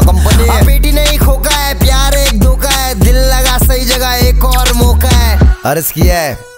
Company है। बेटी नहीं खोका है, प्यार एक धोखा है, दिल लगा सही जगह एक और मौका है। अर्ज किया है